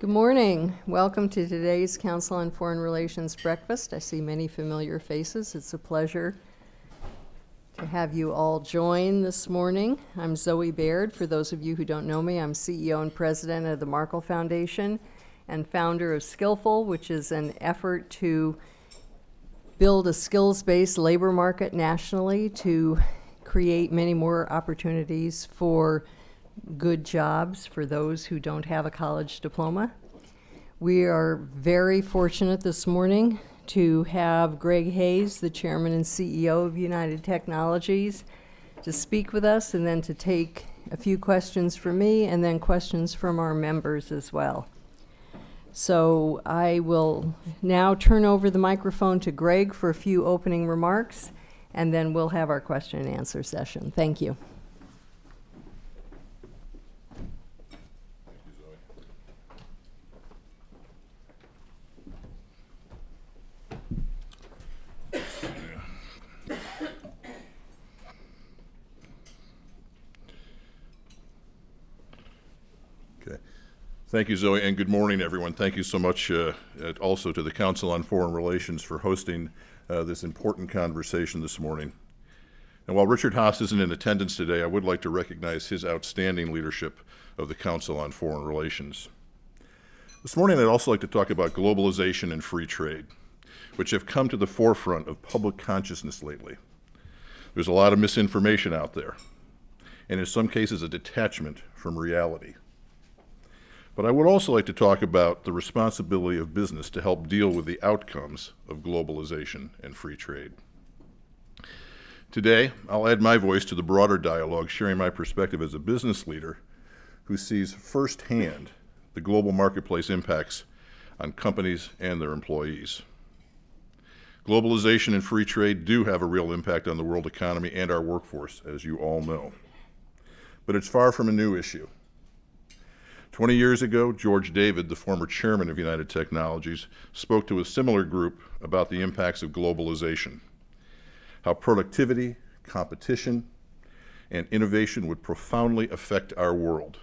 Good morning. Welcome to today's Council on Foreign Relations breakfast. I see many familiar faces. It's a pleasure to have you all join this morning. I'm Zoe Baird. For those of you who don't know me, I'm CEO and President of the Markle Foundation and founder of Skillful, which is an effort to build a skills-based labor market nationally to create many more opportunities for good jobs for those who don't have a college diploma. We are very fortunate this morning to have Greg Hayes, the chairman and CEO of United Technologies, to speak with us and then to take a few questions from me and then questions from our members as well. So I will now turn over the microphone to Greg for a few opening remarks, and then we'll have our question and answer session. Thank you. Thank you, Zoe, and good morning, everyone. Thank you so much also to the Council on Foreign Relations for hosting this important conversation this morning. And while Richard Haass isn't in attendance today, I would like to recognize his outstanding leadership of the Council on Foreign Relations. This morning, I'd also like to talk about globalization and free trade, which have come to the forefront of public consciousness lately. There's a lot of misinformation out there, and in some cases, a detachment from reality. But I would also like to talk about the responsibility of business to help deal with the outcomes of globalization and free trade. Today, I'll add my voice to the broader dialogue, sharing my perspective as a business leader who sees firsthand the global marketplace impacts on companies and their employees. Globalization and free trade do have a real impact on the world economy and our workforce, as you all know. But it's far from a new issue. 20 years ago, George David, the former chairman of United Technologies, spoke to a similar group about the impacts of globalization, how productivity, competition, and innovation would profoundly affect our world.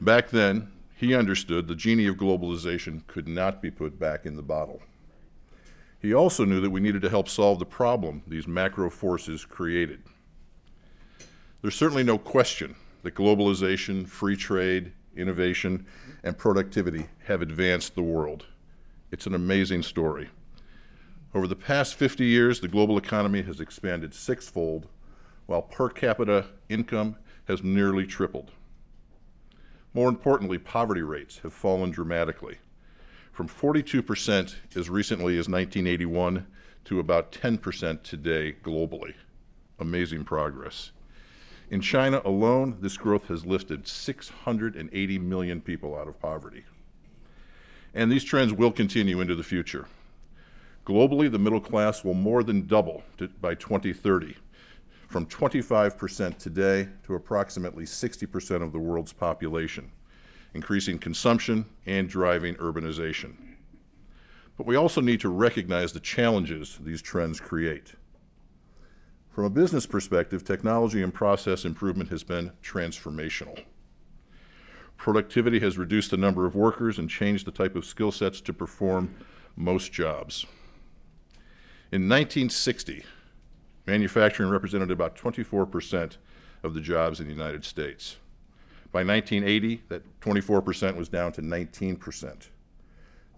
Back then, he understood the genie of globalization could not be put back in the bottle. He also knew that we needed to help solve the problem these macro forces created. There's certainly no question that globalization, free trade, innovation, and productivity have advanced the world. It's an amazing story. Over the past 50 years, the global economy has expanded sixfold, while per capita income has nearly tripled. More importantly, poverty rates have fallen dramatically, from 42% as recently as 1981 to about 10% today globally. Amazing progress. In China alone, this growth has lifted 680 million people out of poverty. And these trends will continue into the future. Globally, the middle class will more than double by 2030, from 25% today to approximately 60% of the world's population, increasing consumption and driving urbanization. But we also need to recognize the challenges these trends create. From a business perspective, technology and process improvement has been transformational. Productivity has reduced the number of workers and changed the type of skill sets to perform most jobs. In 1960, manufacturing represented about 24% of the jobs in the United States. By 1980, that 24% was down to 19%.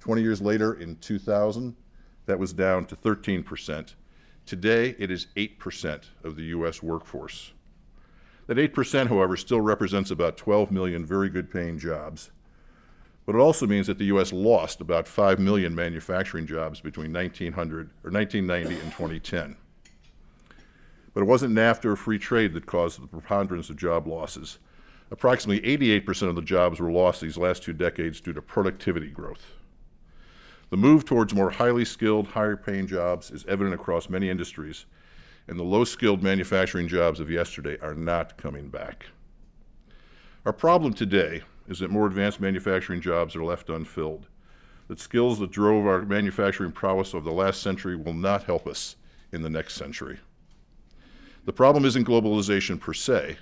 20 years later, in 2000, that was down to 13%. Today, it is 8% of the U.S. workforce. That 8%, however, still represents about 12 million very good-paying jobs. But it also means that the U.S. lost about 5 million manufacturing jobs between 1990 and 2010. But it wasn't NAFTA or free trade that caused the preponderance of job losses. Approximately 88% of the jobs were lost these last two decades due to productivity growth. The move towards more highly skilled, higher-paying jobs is evident across many industries, and the low-skilled manufacturing jobs of yesterday are not coming back. Our problem today is that more advanced manufacturing jobs are left unfilled, that skills that drove our manufacturing prowess over the last century will not help us in the next century. The problem isn't globalization per se.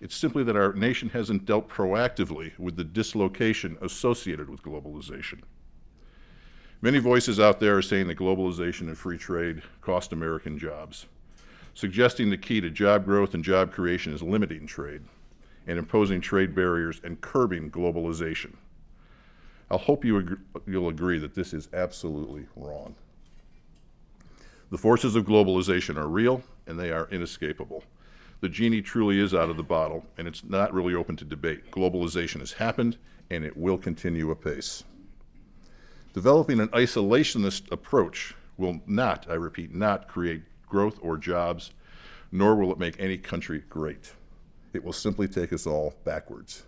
It's simply that our nation hasn't dealt proactively with the dislocation associated with globalization. Many voices out there are saying that globalization and free trade cost American jobs, suggesting the key to job growth and job creation is limiting trade and imposing trade barriers and curbing globalization. I hope you'll agree that this is absolutely wrong. The forces of globalization are real, and they are inescapable. The genie truly is out of the bottle, and it's not really open to debate. Globalization has happened, and it will continue apace. Developing an isolationist approach will not, I repeat, not create growth or jobs, nor will it make any country great. It will simply take us all backwards.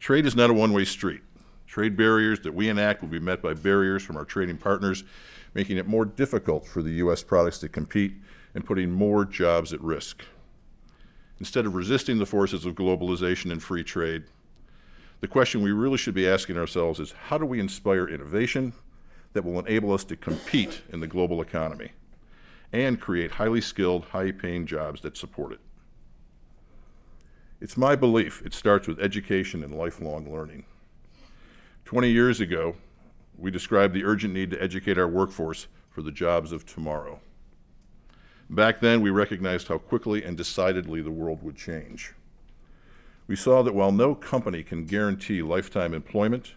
Trade is not a one-way street. Trade barriers that we enact will be met by barriers from our trading partners, making it more difficult for the U.S. products to compete and putting more jobs at risk. Instead of resisting the forces of globalization and free trade, the question we really should be asking ourselves is, how do we inspire innovation that will enable us to compete in the global economy and create highly skilled, high-paying jobs that support it? It's my belief it starts with education and lifelong learning. 20 years ago, we described the urgent need to educate our workforce for the jobs of tomorrow. Back then, we recognized how quickly and decidedly the world would change. We saw that while no company can guarantee lifetime employment,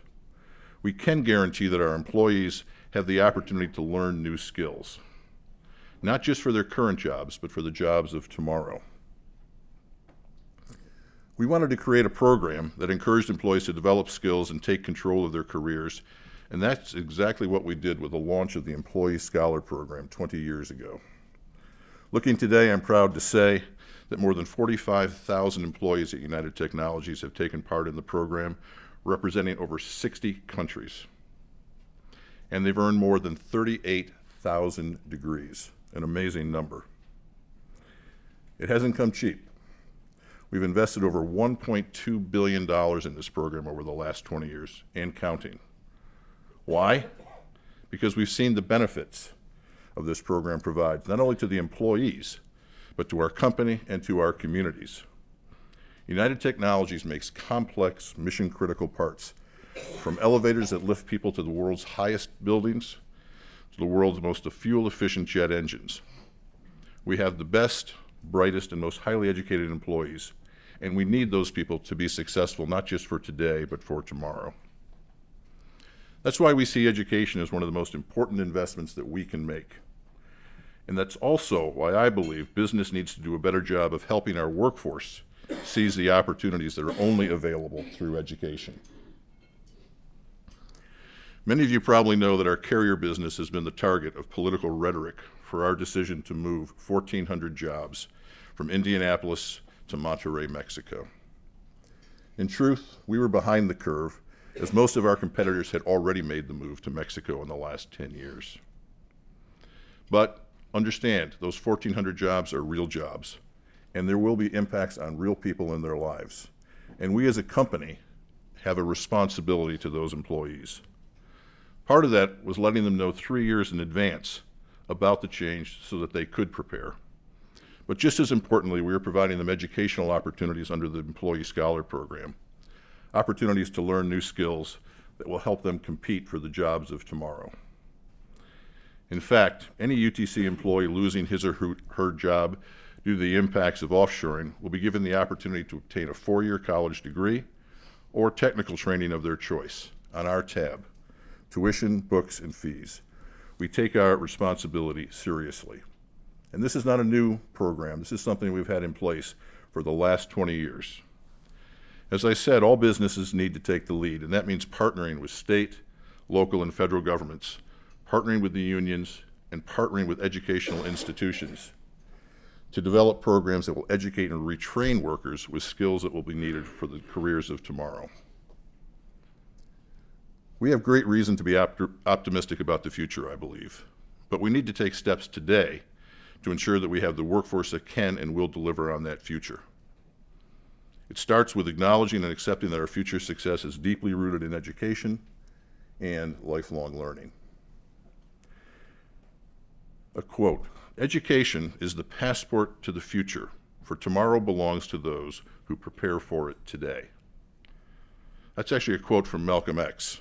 we can guarantee that our employees have the opportunity to learn new skills, not just for their current jobs, but for the jobs of tomorrow. We wanted to create a program that encouraged employees to develop skills and take control of their careers, and that's exactly what we did with the launch of the Employee Scholar Program 20 years ago. Looking today, I'm proud to say that more than 45,000 employees at United Technologies have taken part in the program, representing over 60 countries. And they've earned more than 38,000 degrees, an amazing number. It hasn't come cheap. We've invested over $1.2 billion in this program over the last 20 years, and counting. Why? Because we've seen the benefits of this program provides, not only to the employees, but to our company and to our communities. United Technologies makes complex, mission-critical parts, from elevators that lift people to the world's highest buildings, to the world's most fuel-efficient jet engines. We have the best, brightest, and most highly educated employees, and we need those people to be successful, not just for today, but for tomorrow. That's why we see education as one of the most important investments that we can make. And that's also why I believe business needs to do a better job of helping our workforce seize the opportunities that are only available through education. Many of you probably know that our carrier business has been the target of political rhetoric for our decision to move 1,400 jobs from Indianapolis to Monterrey, Mexico. In truth, we were behind the curve, as most of our competitors had already made the move to Mexico in the last 10 years. But understand, those 1,400 jobs are real jobs, and there will be impacts on real people in their lives. And we as a company have a responsibility to those employees. Part of that was letting them know 3 years in advance about the change so that they could prepare. But just as importantly, we are providing them educational opportunities under the Employee Scholar Program, opportunities to learn new skills that will help them compete for the jobs of tomorrow. In fact, any UTC employee losing his or her job due to the impacts of offshoring will be given the opportunity to obtain a four-year college degree or technical training of their choice on our tab, tuition, books, and fees. We take our responsibility seriously. And this is not a new program. This is something we've had in place for the last 20 years. As I said, all businesses need to take the lead, and that means partnering with state, local, and federal governments, partnering with the unions, and partnering with educational institutions to develop programs that will educate and retrain workers with skills that will be needed for the careers of tomorrow. We have great reason to be optimistic about the future, I believe, but we need to take steps today to ensure that we have the workforce that can and will deliver on that future. It starts with acknowledging and accepting that our future success is deeply rooted in education and lifelong learning. A quote, "Education is the passport to the future for tomorrow belongs to those who prepare for it today. That's actually a quote from Malcolm X.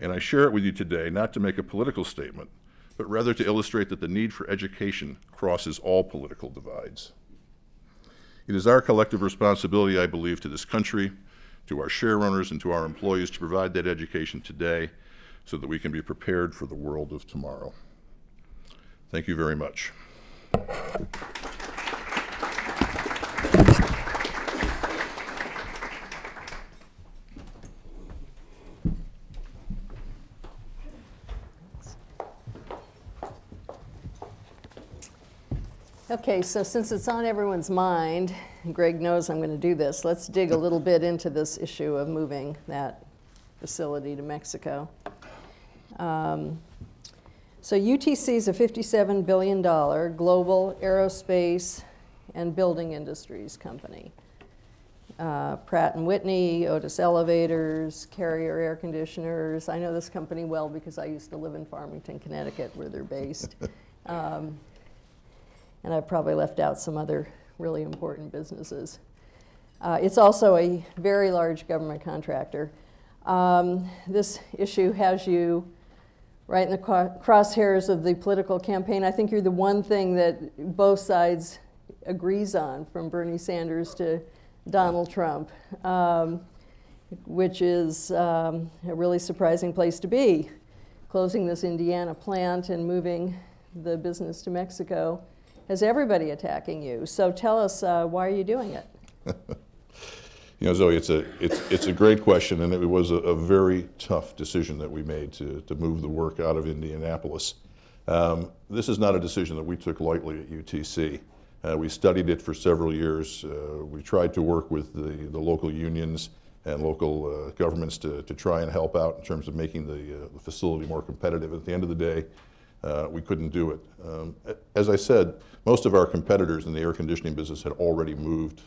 And I share it with you today, not to make a political statement, but rather to illustrate that the need for education crosses all political divides. It is our collective responsibility, I believe, to this country, to our share owners, and to our employees to provide that education today so that we can be prepared for the world of tomorrow. Thank you very much. Okay, so since it's on everyone's mind, and Greg knows I'm going to do this, let's dig a little bit into this issue of moving that facility to Mexico. So UTC is a $57 billion global aerospace and building industries company. Pratt & Whitney, Otis Elevators, Carrier Air Conditioners. I know this company well because I used to live in Farmington, Connecticut, where they're based. And I've probably left out some other really important businesses. It's also a very large government contractor. This issue has you right in the crosshairs of the political campaign. I think you're the one thing that both sides agrees on, from Bernie Sanders to Donald Trump, which is a really surprising place to be, closing this Indiana plant and moving the business to Mexico. Has everybody attacking you? So tell us, why are you doing it? You know, Zoe, it's a great question, and it was a very tough decision that we made to move the work out of Indianapolis. This is not a decision that we took lightly at UTC. We studied it for several years. We tried to work with the local unions and local governments to try and help out in terms of making the facility more competitive. At the end of the day, we couldn't do it. As I said, most of our competitors in the air conditioning business had already moved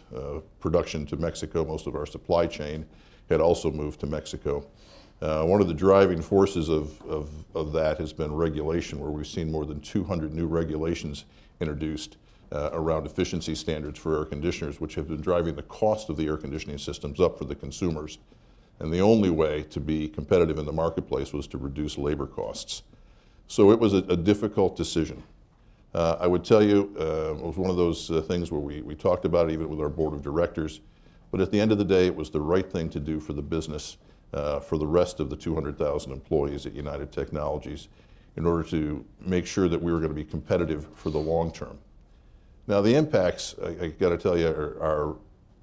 production to Mexico. Most of our supply chain had also moved to Mexico. One of the driving forces of that has been regulation, where we've seen more than 200 new regulations introduced around efficiency standards for air conditioners, which have been driving the cost of the air conditioning systems up for the consumers. And the only way to be competitive in the marketplace was to reduce labor costs. So it was a difficult decision. I would tell you, it was one of those things where we talked about it even with our board of directors, but at the end of the day, it was the right thing to do for the business, for the rest of the 200,000 employees at United Technologies, in order to make sure that we were going to be competitive for the long term. Now the impacts, I got to tell you, are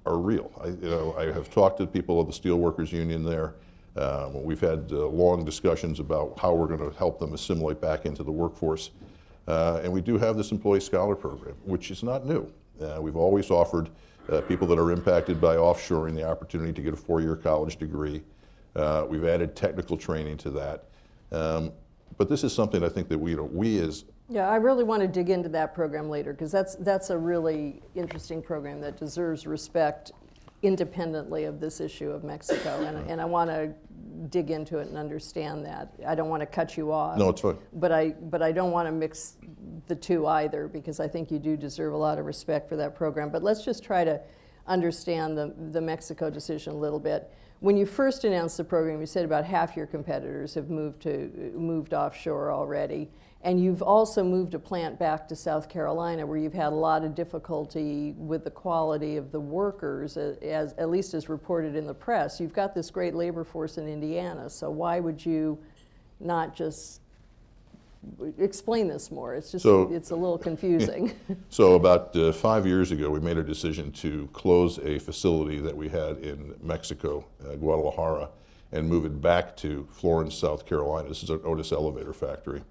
real. I have talked to people of the Steelworkers Union there. We've had long discussions about how we're going to help them assimilate back into the workforce. And we do have this Employee Scholar Program, which is not new. We've always offered people that are impacted by offshoring the opportunity to get a four-year college degree. We've added technical training to that. But this is something I think that we as... Yeah, I really want to dig into that program later, because that's a really interesting program that deserves respect independently of this issue of Mexico, and I want to dig into it and understand that. I don't want to cut you off. No, it's fine. But I don't want to mix the two either, because I think you do deserve a lot of respect for that program. But let's just try to understand the Mexico decision a little bit. When you first announced the program, you said about half your competitors have moved offshore already, and you've also moved a plant back to South Carolina, where you've had a lot of difficulty with the quality of the workers, as at least as reported in the press. You've got this great labor force in Indiana, so why would you not just explain this more? It's just, so, it's a little confusing. So about 5 years ago, we made a decision to close a facility that we had in Mexico, Guadalajara, and move it back to Florence, South Carolina. This is an Otis elevator factory.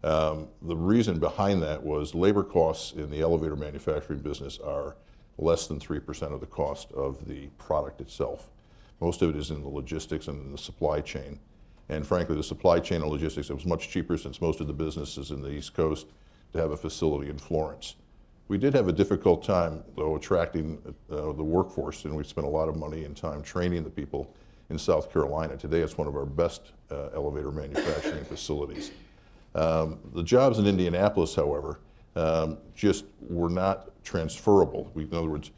The reason behind that was labor costs in the elevator manufacturing business are less than 3% of the cost of the product itself. Most of it is in the logistics and in the supply chain. And frankly, the supply chain and logistics, it was much cheaper, since most of the businesses in the East Coast, to have a facility in Florence. We did have a difficult time, though, attracting the workforce, and we spent a lot of money and time training the people in South Carolina. Today, it's one of our best elevator manufacturing facilities. The jobs in Indianapolis, however, just were not transferable. In other words,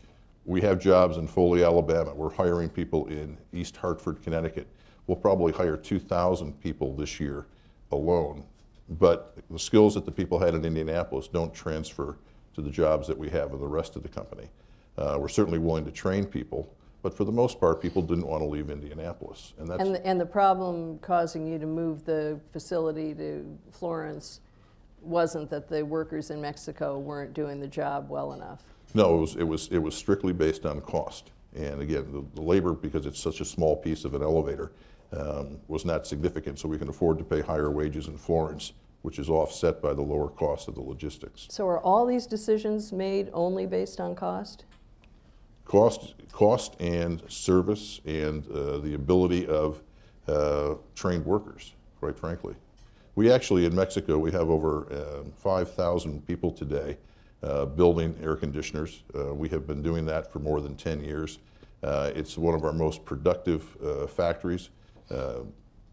we have jobs in Foley, Alabama. We're hiring people in East Hartford, Connecticut. We'll probably hire 2,000 people this year alone. But the skills that the people had in Indianapolis don't transfer to the jobs that we have in the rest of the company. We're certainly willing to train people, but for the most part, people didn't want to leave Indianapolis. And that's and the problem causing you to move the facility to Florence wasn't that the workers in Mexico weren't doing the job well enough. No, it was strictly based on cost. And again, the labor, because it's such a small piece of an elevator, was not significant, so we can afford to pay higher wages in Florence, which is offset by the lower cost of the logistics. So are all these decisions made only based on cost? Cost and service and the ability of trained workers, quite frankly. We actually, in Mexico, we have over 5,000 people today building air conditioners. We have been doing that for more than 10 years. It's one of our most productive factories.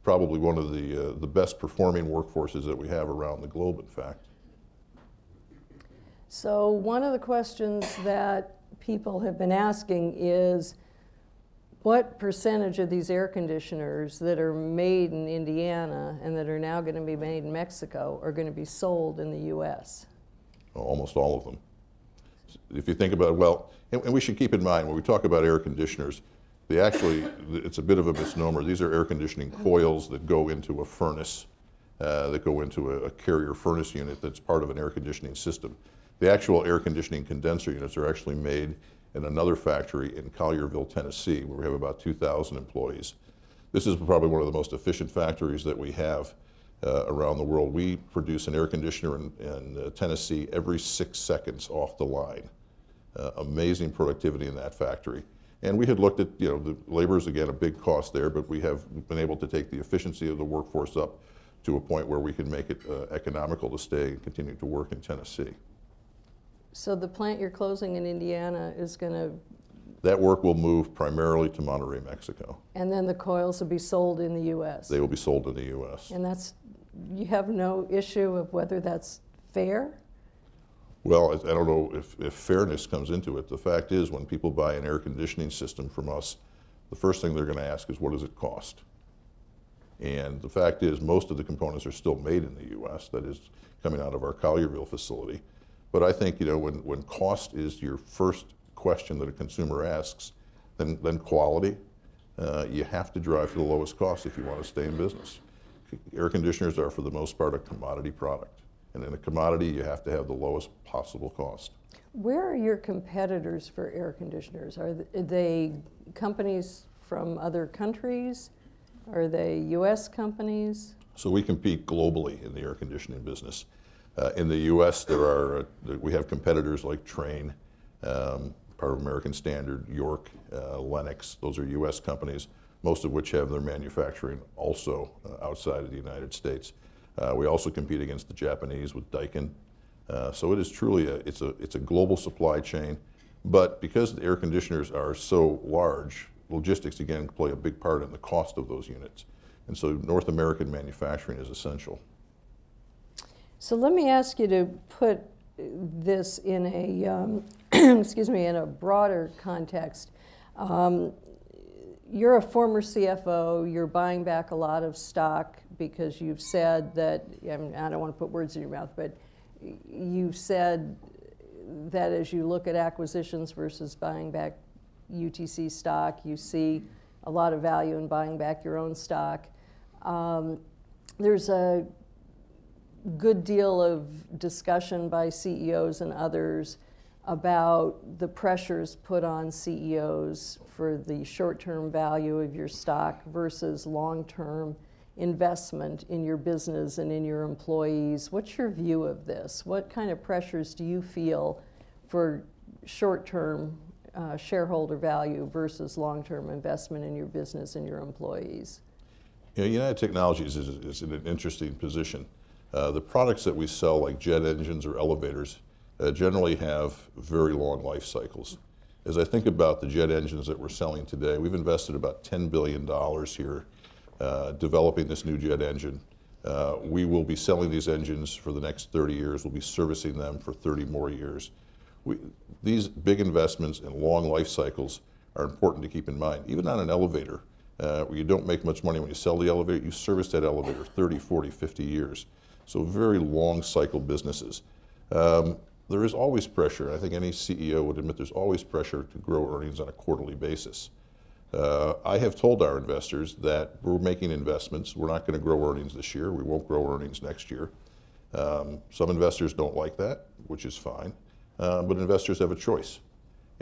Probably one of the best performing workforces that we have around the globe, in fact. So one of the questions that people have been asking is, what percentage of these air conditioners that are made in Indiana and that are now going to be made in Mexico are going to be sold in the U.S.? Almost all of them. If you think about it, well, and we should keep in mind when we talk about air conditioners, they actually, it's a bit of a misnomer. These are air conditioning coils that go into a furnace, that go into a Carrier furnace unit that's part of an air conditioning system. The actual air conditioning condenser units are actually made in another factory in Collierville, Tennessee, where we have about 2,000 employees. This is probably one of the most efficient factories that we have around the world. We produce an air conditioner in Tennessee every 6 seconds off the line. Amazing productivity in that factory. And we had looked at, you know, the labor is again a big cost there, but we have been able to take the efficiency of the workforce up to a point where we can make it economical to stay and continue to work in Tennessee. So the plant you're closing in Indiana is going to... That work will move primarily to Monterrey, Mexico. And then the coils will be sold in the U.S.? They will be sold in the U.S. And that's, you have no issue of whether that's fair? Well, I don't know if fairness comes into it. The fact is, when people buy an air conditioning system from us, the first thing they're going to ask is, what does it cost? And the fact is, most of the components are still made in the U.S. That is coming out of our Collierville facility. But I think, you know, when cost is your first question that a consumer asks, then quality, you have to drive for the lowest cost if you want to stay in business. Air conditioners are, for the most part, a commodity product. And in a commodity, you have to have the lowest possible cost. Where are your competitors for air conditioners? Are they companies from other countries? Are they U.S. companies? So we compete globally in the air conditioning business. In the U.S., there are we have competitors like Trane, part of American Standard, York, Lennox. Those are U.S. companies, most of which have their manufacturing also outside of the United States. We also compete against the Japanese with Daikin. So it is truly it's a global supply chain. But because the air conditioners are so large, logistics again play a big part in the cost of those units. And so North American manufacturing is essential. So let me ask you to put this in a excuse me, in a broader context. You're a former CFO. You're buying back a lot of stock because you've said that, and I don't want to put words in your mouth, but you've said that as you look at acquisitions versus buying back UTC stock, you see a lot of value in buying back your own stock. There's a good deal of discussion by CEOs and others about the pressures put on CEOs for the short-term value of your stock versus long-term investment in your business and in your employees. What's your view of this? What kind of pressures do you feel for short-term shareholder value versus long-term investment in your business and your employees? You know, United Technologies is in an interesting position. The products that we sell, like jet engines or elevators, generally have very long life cycles. As I think about the jet engines that we're selling today, we've invested about $10 billion here developing this new jet engine. We will be selling these engines for the next 30 years. We'll be servicing them for 30 more years. These big investments and long life cycles are important to keep in mind. Even on an elevator, where you don't make much money when you sell the elevator, you service that elevator 30, 40, 50 years. So very long cycle businesses. There is always pressure, I think any CEO would admit there's always pressure to grow earnings on a quarterly basis. I have told our investors that we're making investments. We're not going to grow earnings this year. We won't grow earnings next year. Some investors don't like that, which is fine. But investors have a choice.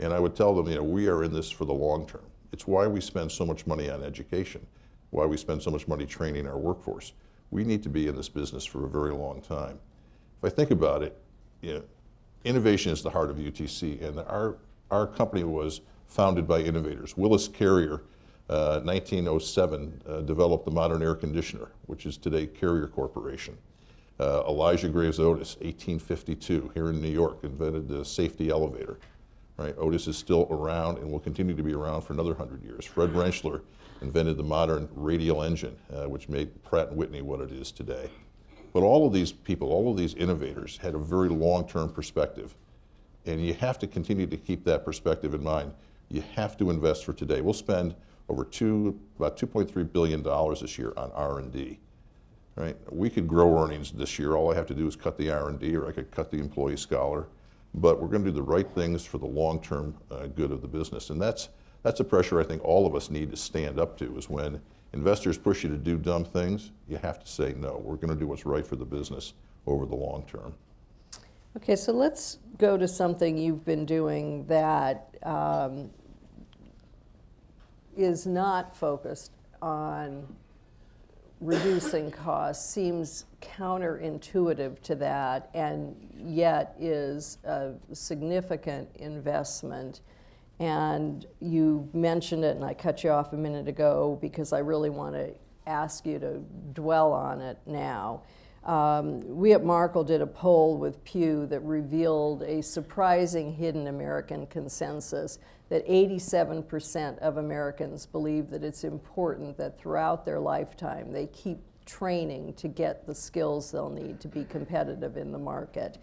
And I would tell them, you know, we are in this for the long term. It's why we spend so much money on education, why we spend so much money training our workforce. We need to be in this business for a very long time. If I think about it, you know, innovation is the heart of UTC, and our company was founded by innovators. Willis Carrier, 1907, developed the modern air conditioner, which is today Carrier Corporation. Elijah Graves Otis, 1852, here in New York, invented the safety elevator. Right? Otis is still around and will continue to be around for another 100 years. Fred Rentschler invented the modern radial engine, which made Pratt & Whitney what it is today. But all of these people, all of these innovators, had a very long-term perspective. And you have to continue to keep that perspective in mind. You have to invest for today. We'll spend over about $2.3 billion this year on R&D. Right? We could grow earnings this year. All I have to do is cut the R&D, or I could cut the employee scholar. But we're going to do the right things for the long-term good of the business. And that's a pressure I think all of us need to stand up to, is when investors push you to do dumb things, you have to say no. We're going to do what's right for the business over the long term. Okay, so let's go to something you've been doing that is not focused on reducing costs, seems counterintuitive to that, and yet is a significant investment. And you mentioned it, and I cut you off a minute ago because I really want to ask you to dwell on it now. We at Markle did a poll with Pew that revealed a surprising hidden American consensus that 87% of Americans believe that it's important that throughout their lifetime they keep training to get the skills they'll need to be competitive in the market.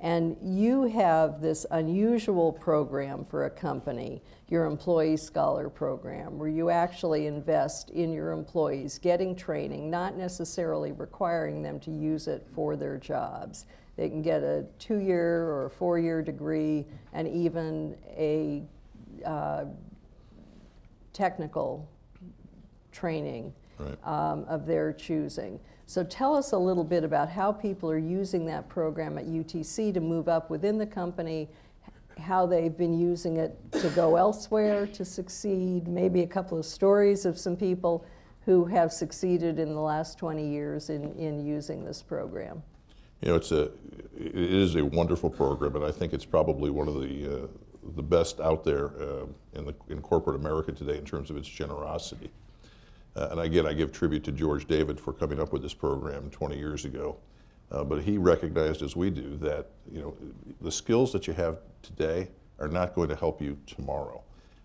And you have this unusual program for a company, your Employee Scholar Program, where you actually invest in your employees getting training, not necessarily requiring them to use it for their jobs. They can get a 2-year or a 4-year degree, and even a technical training, right, of their choosing. So tell us a little bit about how people are using that program at UTC to move up within the company, how they've been using it to go elsewhere to succeed, maybe a couple of stories of some people who have succeeded in the last 20 years in using this program. You know, it is a wonderful program, and I think it's probably one of the best out there in corporate America today in terms of its generosity. And again, I give tribute to George David for coming up with this program 20 years ago. But he recognized, as we do, that the skills that you have today are not going to help you tomorrow.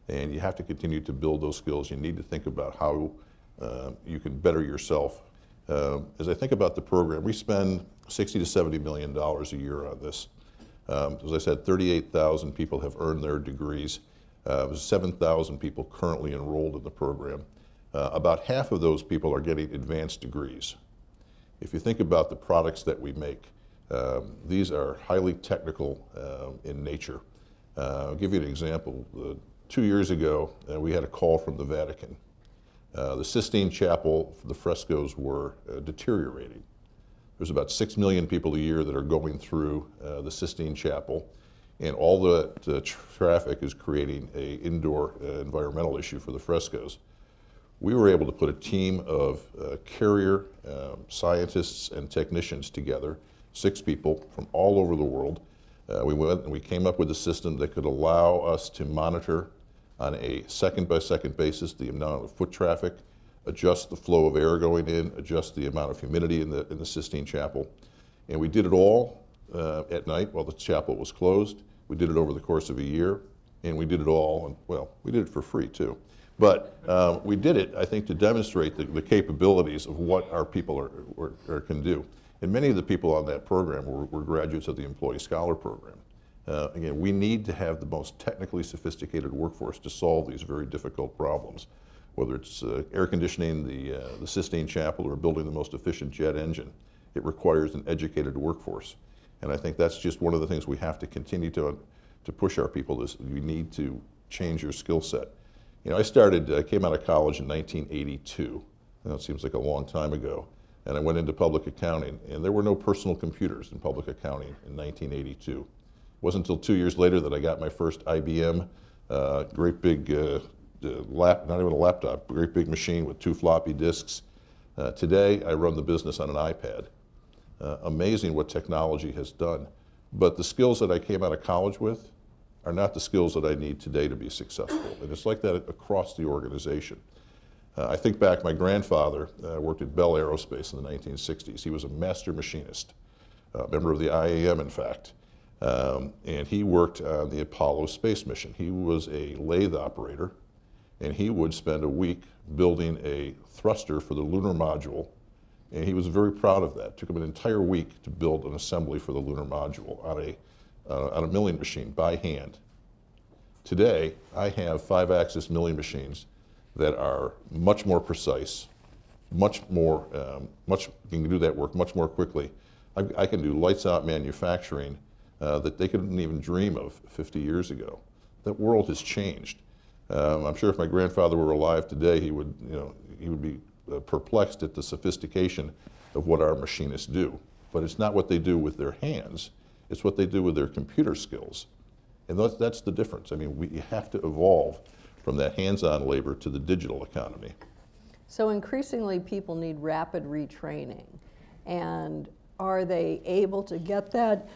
And you have to continue to build those skills. You need to think about how you can better yourself. As I think about the program, we spend $60 to $70 million a year on this. As I said, 38,000 people have earned their degrees. There's 7,000 people currently enrolled in the program. About half of those people are getting advanced degrees. If you think about the products that we make, these are highly technical in nature. I'll give you an example. 2 years ago, we had a call from the Vatican. The Sistine Chapel, the frescoes were deteriorating. There's about 6 million people a year that are going through the Sistine Chapel, and all the traffic is creating an indoor environmental issue for the frescoes. We were able to put a team of Carrier scientists and technicians together, 6 people from all over the world. We went and we came up with a system that could allow us to monitor on a second-by-second basis the amount of foot traffic, adjust the flow of air going in, adjust the amount of humidity in the Sistine Chapel. And we did it all at night while the chapel was closed. We did it over the course of a year, and we did it all, and well, we did it for free too. But we did it, I think, to demonstrate the capabilities of what our people are can do. And many of the people on that program were graduates of the Employee Scholar Program. Again, we need to have the most technically sophisticated workforce to solve these very difficult problems, whether it's air conditioning the Sistine Chapel or building the most efficient jet engine. It requires an educated workforce. And I think that's just one of the things we have to continue to push our people is you need to change your skill set. You know, I came out of college in 1982. Now it seems like a long time ago. And I went into public accounting, and there were no personal computers in public accounting in 1982. It wasn't until 2 years later that I got my first IBM, great big, not even a laptop, great big machine with two floppy disks. Today, I run the business on an iPad. Amazing what technology has done. But the skills that I came out of college with are not the skills that I need today to be successful. And it's like that across the organization. I think back, my grandfather worked at Bell Aerospace in the 1960s. He was a master machinist, a member of the IAM, in fact. And he worked on the Apollo space mission. He was a lathe operator, and he would spend a week building a thruster for the lunar module, and he was very proud of that. It took him an entire week to build an assembly for the lunar module on a milling machine by hand. Today, I have 5-axis milling machines that are much more precise, you can do that work much more quickly. I can do lights-out manufacturing that they couldn't even dream of 50 years ago. That world has changed. I'm sure if my grandfather were alive today, he would be perplexed at the sophistication of what our machinists do. But it's not what they do with their hands, it's what they do with their computer skills. And that's the difference. I mean, you have to evolve from that hands-on labor to the digital economy. So increasingly people need rapid retraining. And are they able to get that,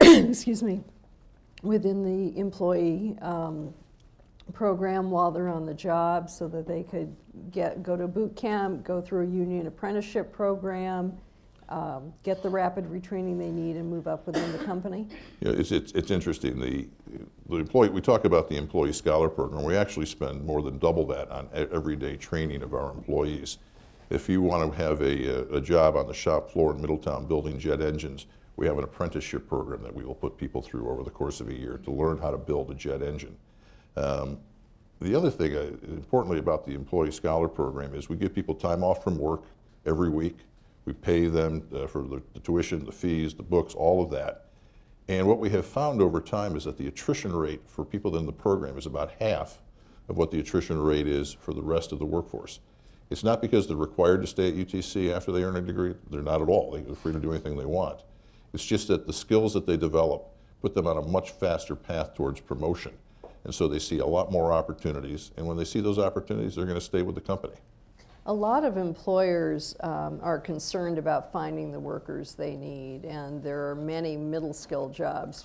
excuse me, within the employee program while they're on the job so that they could go to boot camp, go through a union apprenticeship program, get the rapid retraining they need and move up within the company? Yeah, it's interesting. We talk about the Employee Scholar Program. We actually spend more than double that on everyday training of our employees. If you want to have a job on the shop floor in Middletown building jet engines, we have an apprenticeship program that we will put people through over the course of a year to learn how to build a jet engine. The other thing, importantly, about the Employee Scholar Program is we give people time off from work every week. We pay them for the tuition, the fees, the books, all of that. And what we have found over time is that the attrition rate for people in the program is about half of what the attrition rate is for the rest of the workforce. It's not because they're required to stay at UTC after they earn a degree. They're not at all. They're free to do anything they want. It's just that the skills that they develop put them on a much faster path towards promotion. And so they see a lot more opportunities. And when they see those opportunities, they're going to stay with the company. A lot of employers are concerned about finding the workers they need, and there are many middle skill jobs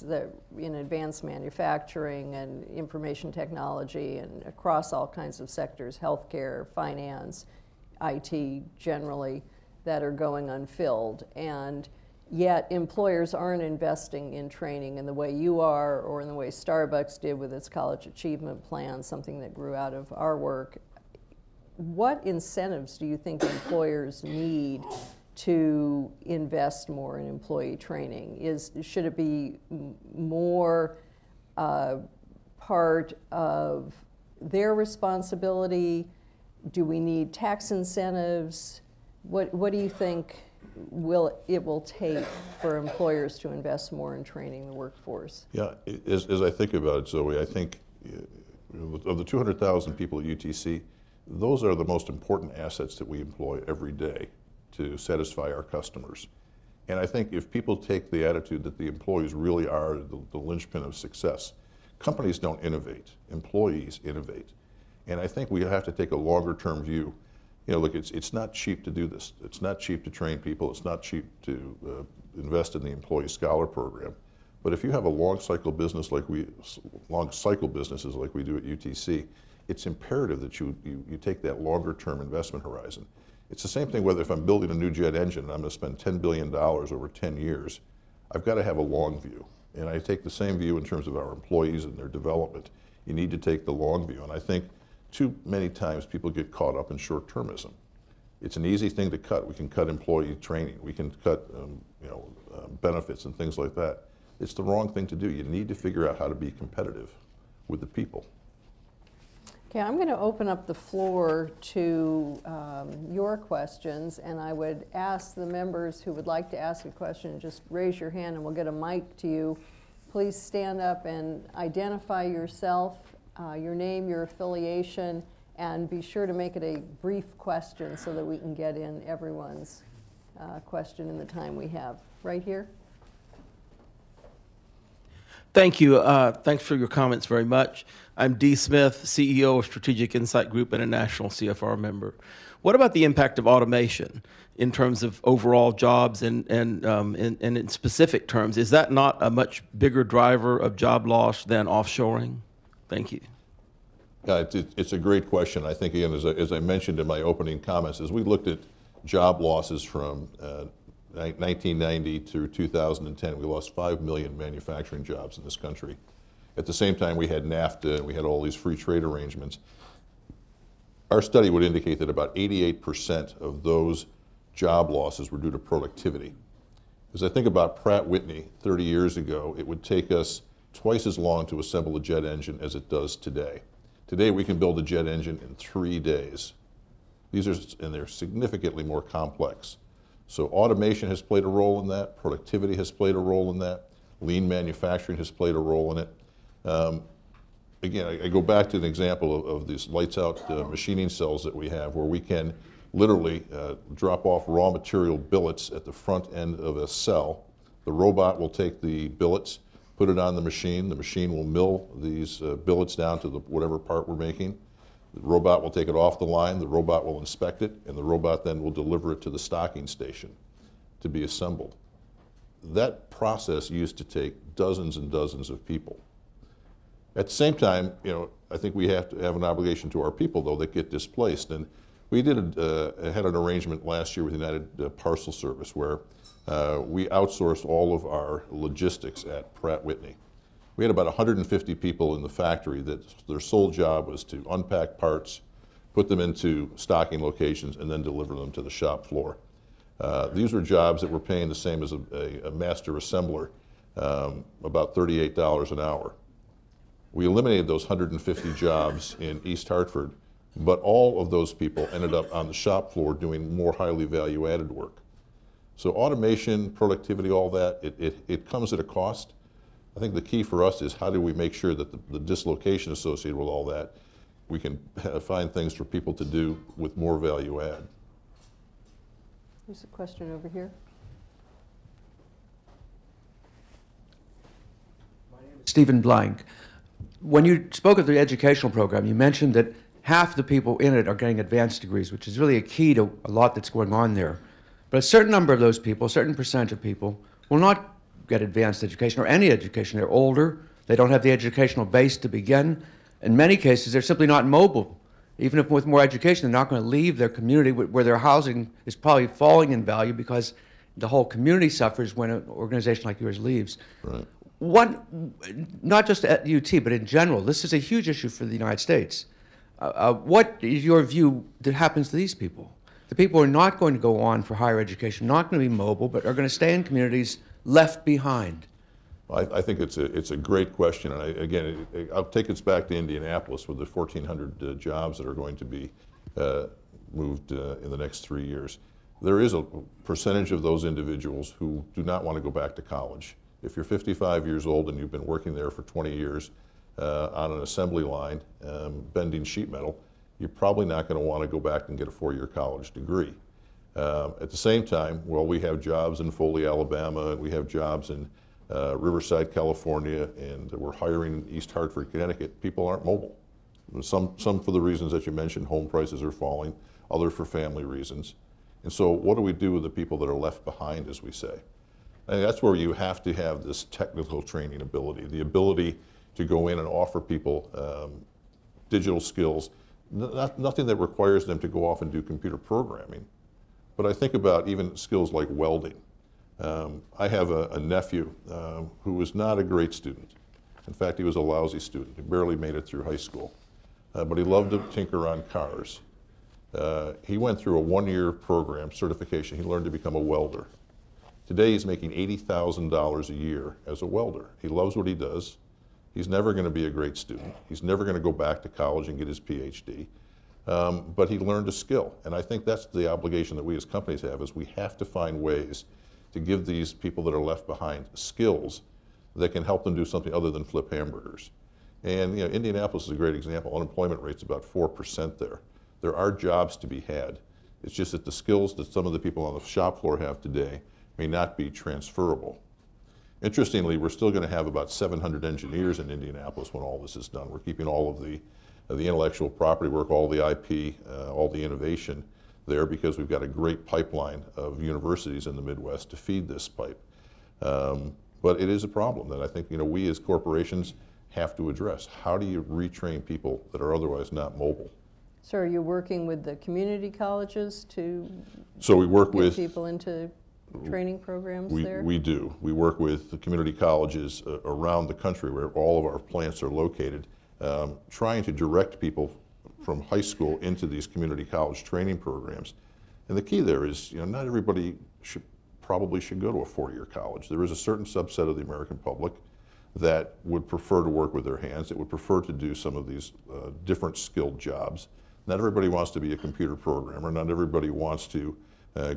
that in advanced manufacturing and information technology and across all kinds of sectors, healthcare, finance, IT generally, that are going unfilled. And yet employers aren't investing in training in the way you are or in the way Starbucks did with its college achievement plan, something that grew out of our work. What incentives do you think employers need to invest more in employee training? Should it be more part of their responsibility? Do we need tax incentives? What do you think it will take for employers to invest more in training the workforce? Yeah, as I think about it, Zoe, I think of the 200,000 people at UTC, those are the most important assets that we employ every day to satisfy our customers. And I think if people take the attitude that the employees really are the linchpin of success, companies don't innovate, employees innovate. And I think we have to take a longer term view. You know, look, it's not cheap to do this. It's not cheap to train people. It's not cheap to invest in the Employee Scholar Program. But if you have a long cycle business like long cycle businesses like we do at UTC, it's imperative that you take that longer term investment horizon. It's the same thing whether if I'm building a new jet engine and I'm going to spend $10 billion over 10 years, I've got to have a long view. And I take the same view in terms of our employees and their development. You need to take the long view. And I think Too many times people get caught up in short-termism. It's an easy thing to cut. We can cut employee training. We can cut benefits and things like that. It's the wrong thing to do. You need to figure out how to be competitive with the people. Okay, I'm going to open up the floor to your questions, and I would ask the members who would like to ask a question, just raise your hand and we'll get a mic to you. Please stand up and identify yourself, your name, your affiliation, and be sure to make it a brief question so that we can get in everyone's question in the time we have. Right here. Thank you. Thanks for your comments very much. I'm Dee Smith, CEO of Strategic Insight Group and a national CFR member. What about the impact of automation in terms of overall jobs and in specific terms? Is that not a much bigger driver of job loss than offshoring? Thank you. Yeah, it's a great question. I think, again, as I mentioned in my opening comments, as we looked at job losses from 1990 to 2010, we lost 5 million manufacturing jobs in this country. At the same time, we had NAFTA and we had all these free trade arrangements. Our study would indicate that about 88% of those job losses were due to productivity. As I think about Pratt Whitney 30 years ago, it would take us twice as long to assemble a jet engine as it does today. Today, we can build a jet engine in 3 days. And they're significantly more complex. So automation has played a role in that, productivity has played a role in that, lean manufacturing has played a role in it. Again, I go back to an example of these lights out machining cells that we have, where we can literally drop off raw material billets at the front end of a cell. The robot will take the billets, put it on the machine will mill these billets down to whatever part we're making. The robot will take it off the line, the robot will inspect it, and the robot then will deliver it to the stocking station to be assembled. That process used to take dozens and dozens of people. At the same time, I think we have to have an obligation to our people, though, that get displaced. And we did had an arrangement last year with United Parcel Service where we outsourced all of our logistics at Pratt Whitney. We had about 150 people in the factory that their sole job was to unpack parts, put them into stocking locations, and then deliver them to the shop floor. These were jobs that were paying the same as a master assembler, about $38 an hour. We eliminated those 150 jobs in East Hartford, but all of those people ended up on the shop floor doing more highly value-added work. So automation, productivity, all that, it comes at a cost. I think the key for us is how do we make sure that the dislocation associated with all that, we can find things for people to do with more value add. There's a question over here. My name is Stephen Blank. When you spoke of the educational program, you mentioned that half the people in it are getting advanced degrees, which is really a key to a lot that's going on there. But a certain number of those people, a certain percent of people, will not get advanced education or any education. They're older, they don't have the educational base to begin. In many cases, they're simply not mobile. Even if with more education, they're not going to leave their community where their housing is probably falling in value because the whole community suffers when an organization like yours leaves. Right. Not just at UT, but in general, this is a huge issue for the United States. What is your view that happens to these people? The people who are not going to go on for higher education, not going to be mobile, but are going to stay in communities left behind? Well, I think it's a great question, and I'll take us back to Indianapolis with the 1,400 jobs that are going to be moved in the next 3 years. There is a percentage of those individuals who do not want to go back to college. If you're 55 years old and you've been working there for 20 years on an assembly line bending sheet metal, you're probably not going to want to go back and get a four-year college degree. At the same time, well, we have jobs in Foley, Alabama, and we have jobs in Riverside, California, and we're hiring in East Hartford, Connecticut. People aren't mobile. Some for the reasons that you mentioned, home prices are falling, others for family reasons. And so what do we do with the people that are left behind, as we say? And that's where you have to have this technical training ability, the ability to go in and offer people digital skills, nothing that requires them to go off and do computer programming. But I think about even skills like welding. I have a nephew who was not a great student. In fact, he was a lousy student. He barely made it through high school. but he loved to tinker on cars. He went through a one-year program certification. He learned to become a welder. Today he's making $80,000 a year as a welder. He loves what he does. He's never going to be a great student. He's never going to go back to college and get his PhD. But he learned a skill, and I think that's the obligation that we as companies have, is we have to find ways to give these people that are left behind skills that can help them do something other than flip hamburgers. And you know, Indianapolis is a great example. Unemployment rate's about 4% there. There are jobs to be had. It's just that the skills that some of the people on the shop floor have today may not be transferable. Interestingly, we're still going to have about 700 engineers in Indianapolis when all this is done. We're keeping all of the intellectual property work, all the IP, all the innovation there, because we've got a great pipeline of universities in the Midwest to feed this pipe. But it is a problem that I think we as corporations have to address. How do you retrain people that are otherwise not mobile? So are you working with the community colleges to get people into training programs there? We do. We work with the community colleges around the country where all of our plants are located, trying to direct people from high school into these community college training programs. And the key there is, not everybody probably should go to a four-year college. There is a certain subset of the American public that would prefer to work with their hands, that would prefer to do some of these different skilled jobs. Not everybody wants to be a computer programmer. Not everybody wants to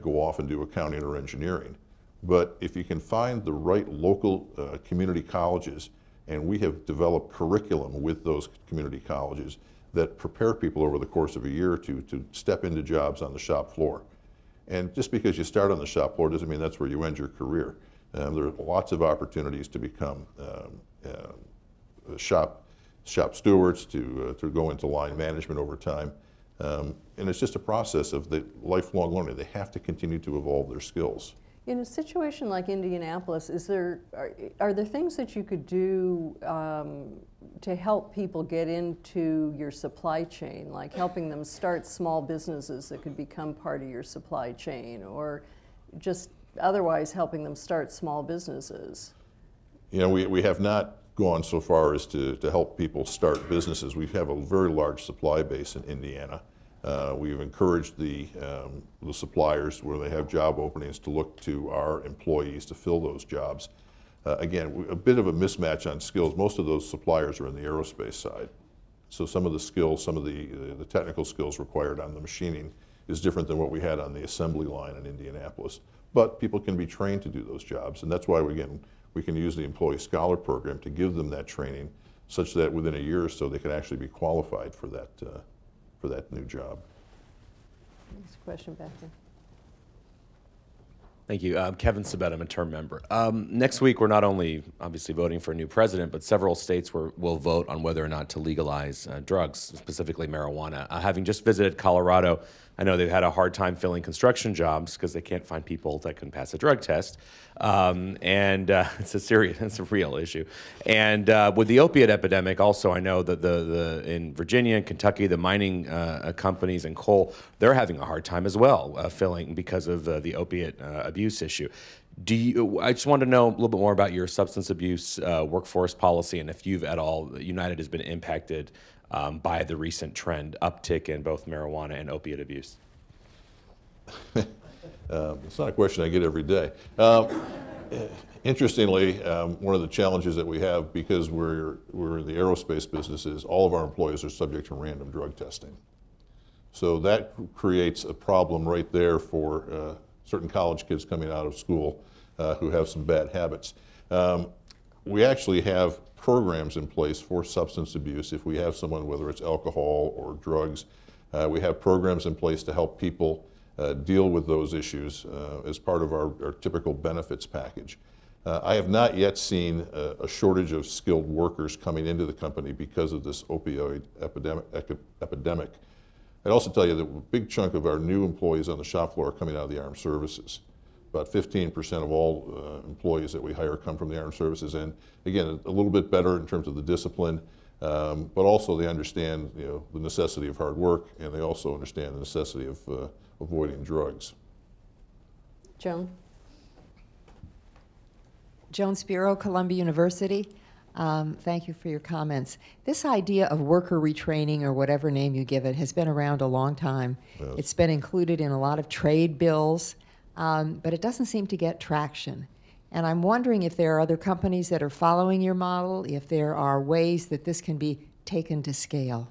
go off and do accounting or engineering. But if you can find the right local community colleges, and we have developed curriculum with those community colleges that prepare people over the course of a year or two to step into jobs on the shop floor. And just because you start on the shop floor doesn't mean that's where you end your career. There are lots of opportunities to become shop stewards, to go into line management over time. And it's just a process of the lifelong learning. They have to continue to evolve their skills. In a situation like Indianapolis, are there things that you could do to help people get into your supply chain, like helping them start small businesses that could become part of your supply chain, or just otherwise helping them start small businesses? We have not gone so far as to help people start businesses. We have a very large supply base in Indiana. We've encouraged the suppliers, where they have job openings, to look to our employees to fill those jobs. Again, a bit of a mismatch on skills. Most of those suppliers are in the aerospace side. So some of the skills, some of the technical skills required on the machining is different than what we had on the assembly line in Indianapolis. But people can be trained to do those jobs, and that's why, again, we can use the Employee Scholar Program to give them that training, such that within a year or so they can actually be qualified for that new job. Next question back there. Thank you. Kevin Sabet, I'm a term member. Next week, we're not only obviously voting for a new president, but several states will vote on whether or not to legalize drugs, specifically marijuana. Having just visited Colorado, I know they've had a hard time filling construction jobs because they can't find people that can pass a drug test. It's a real issue. And with the opiate epidemic also, I know that in Virginia and Kentucky, the mining companies and coal, they're having a hard time as well filling because of the opiate abuse issue. I just want to know a little bit more about your substance abuse workforce policy, and if you've at all, United has been impacted by the recent trend uptick in both marijuana and opiate abuse. It's not a question I get every day. Interestingly, one of the challenges that we have, because we're in the aerospace business, is all of our employees are subject to random drug testing. So that creates a problem right there for certain college kids coming out of school who have some bad habits. We actually have programs in place for substance abuse. If we have someone, whether it's alcohol or drugs, we have programs in place to help people deal with those issues as part of our typical benefits package. I have not yet seen a shortage of skilled workers coming into the company because of this opioid epidemic. I'd also tell you that a big chunk of our new employees on the shop floor are coming out of the armed services. About 15% of all employees that we hire come from the armed services, and again, a little bit better in terms of the discipline, but also they understand the necessity of hard work, and they also understand the necessity of avoiding drugs. Joan Spiro, Columbia University. Thank you for your comments. This idea of worker retraining, or whatever name you give it, has been around a long time. Yes. It's been included in a lot of trade bills, but it doesn't seem to get traction. And I'm wondering if there are other companies that are following your model, if there are ways that this can be taken to scale.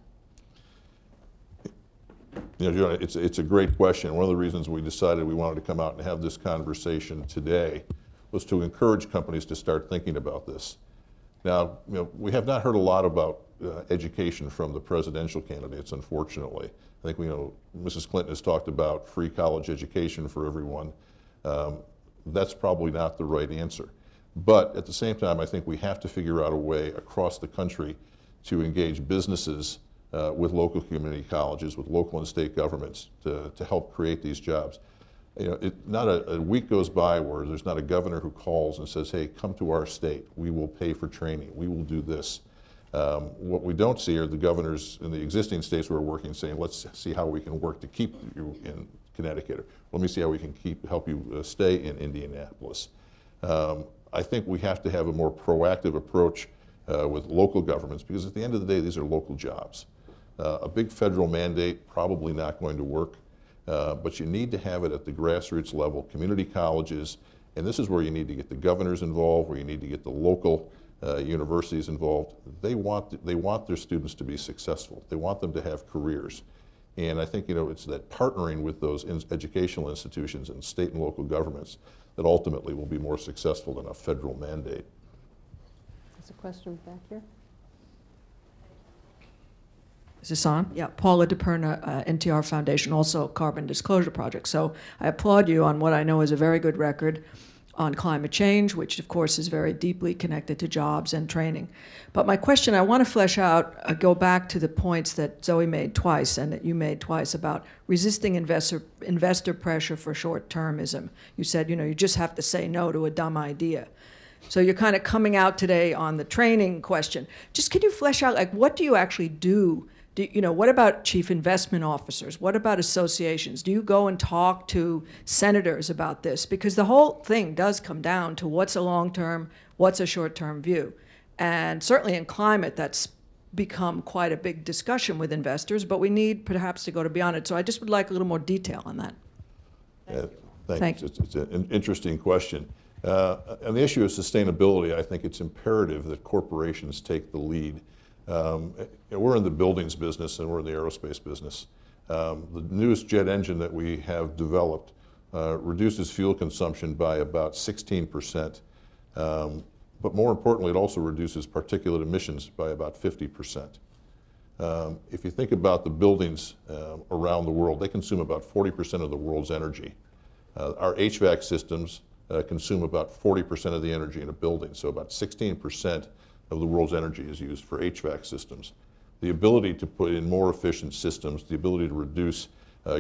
You know, it's a great question. One of the reasons we decided we wanted to come out and have this conversation today was to encourage companies to start thinking about this. Now, you know, we have not heard a lot about education from the presidential candidates, unfortunately. I think we know Mrs. Clinton has talked about free college education for everyone. That's probably not the right answer. But at the same time, I think we have to figure out a way across the country to engage businesses with local community colleges, with local and state governments to help create these jobs. You know, not a week goes by where there's not a governor who calls and says, hey, come to our state. We will pay for training. We will do this. What we don't see are the governors in the existing states who are working saying, let's see how we can work to keep you in Connecticut, or let me see how we can help you stay in Indianapolis. I think we have to have a more proactive approach with local governments, because at the end of the day, these are local jobs. A big federal mandate, probably not going to work. But you need to have it at the grassroots level, community colleges, and this is where you need to get the governors involved, where you need to get the local universities involved. They want their students to be successful. They want them to have careers. And I think, you know, it's that partnering with those educational institutions and state and local governments that ultimately will be more successful than a federal mandate. There's a question back here. Is this on? Yeah, Paula DiPerna, NTR Foundation, also Carbon Disclosure Project. So I applaud you on what I know is a very good record on climate change, which of course is very deeply connected to jobs and training. But my question, I want to flesh out, go back to the points that Zoe made twice and that you made twice about resisting investor pressure for short-termism. You said, you know, you just have to say no to a dumb idea. So you're kind of coming out today on the training question. Just could you flesh out, like, what do you actually do? You know, what about chief investment officers? What about associations? Do you go and talk to senators about this? Because the whole thing does come down to what's a long-term, what's a short-term view. And certainly in climate, that's become quite a big discussion with investors, but we need perhaps to go to beyond it. So I just would like a little more detail on that. Thanks. It's an interesting question. On the issue of sustainability, I think it's imperative that corporations take the lead. We're in the buildings business and we're in the aerospace business. The newest jet engine that we have developed reduces fuel consumption by about 16%. But more importantly, it also reduces particulate emissions by about 50%. If you think about the buildings around the world, they consume about 40% of the world's energy. Our HVAC systems consume about 40% of the energy in a building, so about 16% of the world's energy is used for HVAC systems. The ability to put in more efficient systems, the ability to reduce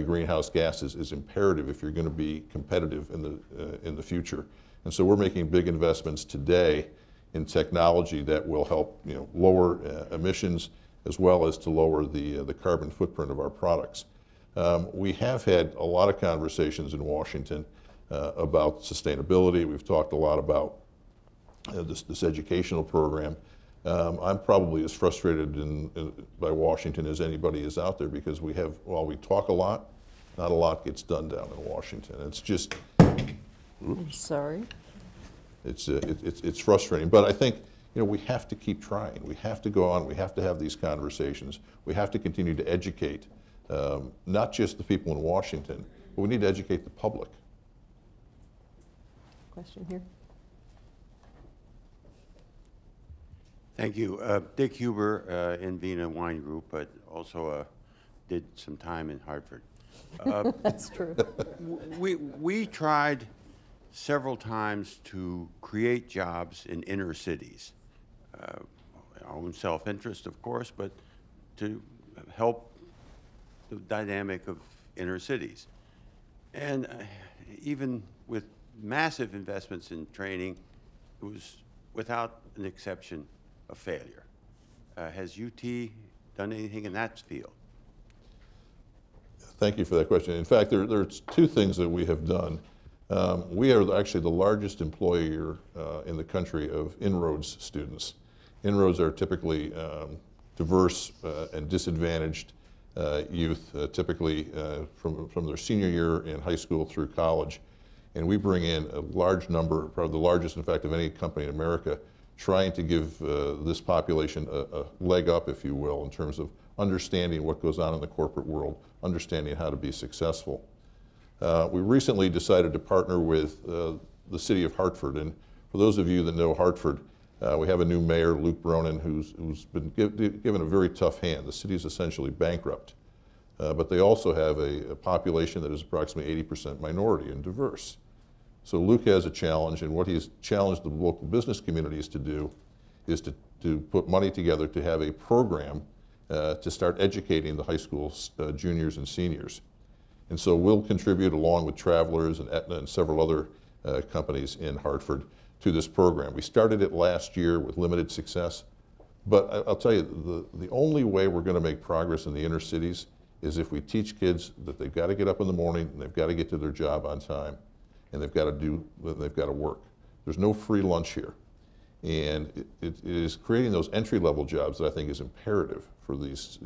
greenhouse gases is imperative if you're going to be competitive in the future. And so we're making big investments today in technology that will help, you know, lower emissions as well as to lower the carbon footprint of our products. We have had a lot of conversations in Washington about sustainability. We've talked a lot about this educational program. I'm probably as frustrated by Washington as anybody is out there, because we have, while we talk a lot, not a lot gets done down in Washington. It's just, I'm sorry. It's frustrating, but I think, you know, we have to keep trying. We have to go on. We have to have these conversations. We have to continue to educate, not just the people in Washington, but we need to educate the public. Question here. Thank you. Dick Huber in Vina Wine Group, but also did some time in Hartford. That's true. We tried several times to create jobs in inner cities. Our own self-interest, of course, but to help the dynamic of inner cities. And even with massive investments in training, it was, without an exception, a failure. Has UT done anything in that field? Thank you for that question. In fact, there's two things that we have done. We are actually the largest employer in the country of INROADS students. inroads are typically diverse and disadvantaged youth, typically from their senior year in high school through college. And we bring in a large number, probably the largest, in fact, of any company in America, trying to give this population a leg up, if you will, in terms of understanding what goes on in the corporate world, understanding how to be successful. We recently decided to partner with the city of Hartford. And for those of you that know Hartford, we have a new mayor, Luke Bronin, who's been given a very tough hand. The city's essentially bankrupt. But they also have a population that is approximately 80% minority and diverse. So Luke has a challenge, and what he's challenged the local business communities to do is to put money together to have a program to start educating the high school juniors and seniors. And so we'll contribute, along with Travelers and Aetna and several other companies in Hartford, to this program. We started it last year with limited success, but I'll tell you, the only way we're going to make progress in the inner cities is if we teach kids that they've got to get up in the morning and they've got to get to their job on time, and they've got to work. There's no free lunch here. And it is creating those entry-level jobs that I think is imperative for these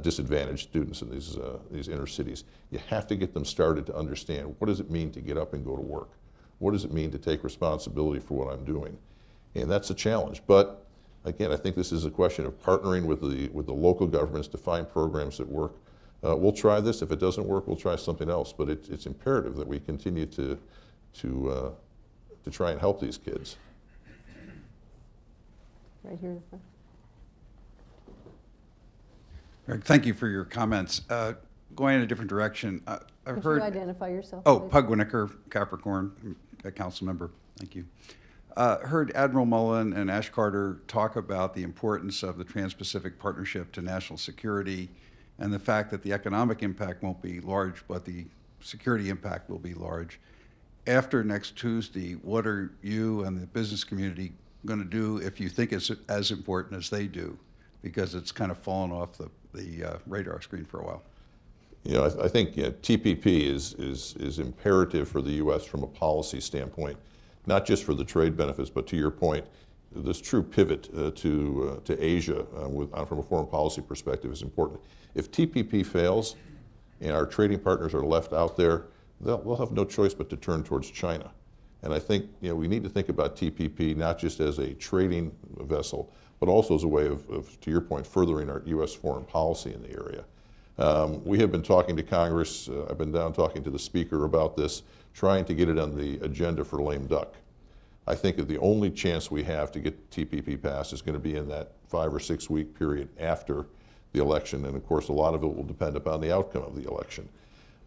disadvantaged students in these inner cities. You have to get them started to understand, what does it mean to get up and go to work? What does it mean to take responsibility for what I'm doing? And that's a challenge. But again, I think this is a question of partnering with the local governments to find programs that work. We'll try this. If it doesn't work, we'll try something else. But it's imperative that we continue to try and help these kids. Right here in the front. Greg, thank you for your comments. Going in a different direction, I've heard. Could you identify yourself? Oh, please. Pug Winokur, Capricorn, I'm a council member. Thank you. Heard Admiral Mullen and Ash Carter talk about the importance of the Trans-Pacific Partnership to national security, and the fact that the economic impact won't be large, but the security impact will be large. After next Tuesday, what are you and the business community going to do if you think it's as important as they do? Because it's kind of fallen off the radar screen for a while. You know, I think TPP is imperative for the U.S. from a policy standpoint, not just for the trade benefits, but to your point, this true pivot to Asia from a foreign policy perspective is important. If TPP fails and our trading partners are left out there, they'll have no choice but to turn towards China. And I think, you know, we need to think about TPP not just as a trading vessel, but also as a way of to your point, furthering our U.S. foreign policy in the area. We have been talking to Congress, I've been down talking to the Speaker about this, trying to get it on the agenda for lame duck. I think that the only chance we have to get TPP passed is going to be in that 5- or 6-week period after the election, and of course a lot of it will depend upon the outcome of the election.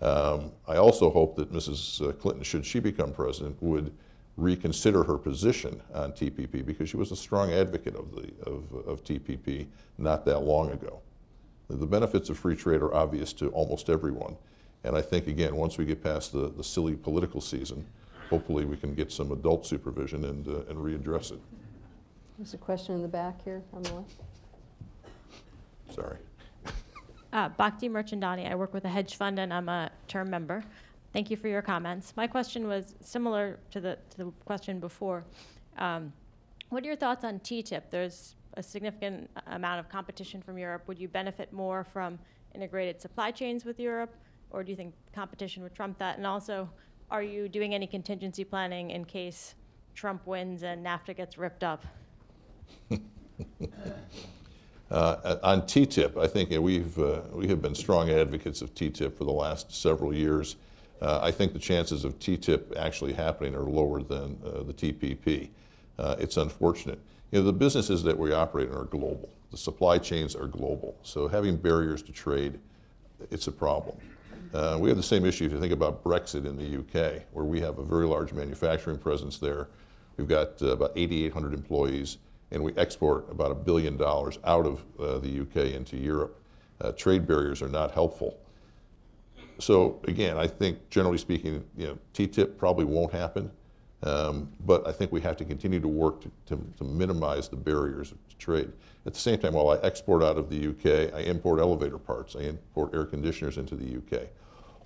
I also hope that Mrs. Clinton, should she become president, would reconsider her position on TPP, because she was a strong advocate of TPP not that long ago. The benefits of free trade are obvious to almost everyone, and I think, again, once we get past the silly political season, hopefully we can get some adult supervision and readdress it. There's a question in the back here on the left. Sorry. Bhakti Merchandani. I work with a hedge fund and I'm a term member. Thank you for your comments. My question was similar to the question before. What are your thoughts on TTIP? There's a significant amount of competition from Europe. Would you benefit more from integrated supply chains with Europe, or do you think competition would trump that? And also, are you doing any contingency planning in case Trump wins and NAFTA gets ripped up? On TTIP, I think we have been strong advocates of TTIP for the last several years. I think the chances of TTIP actually happening are lower than the TPP. It's unfortunate. You know, the businesses that we operate in are global. The supply chains are global. So having barriers to trade, it's a problem. We have the same issue if you think about Brexit in the UK, where we have a very large manufacturing presence there. We've got about 8,800 employees, and we export about $1 billion out of the UK into Europe. Trade barriers are not helpful. So again, I think generally speaking, you know, TTIP probably won't happen, but I think we have to continue to work to minimize the barriers to trade. At the same time, while I export out of the UK, I import elevator parts, I import air conditioners into the UK.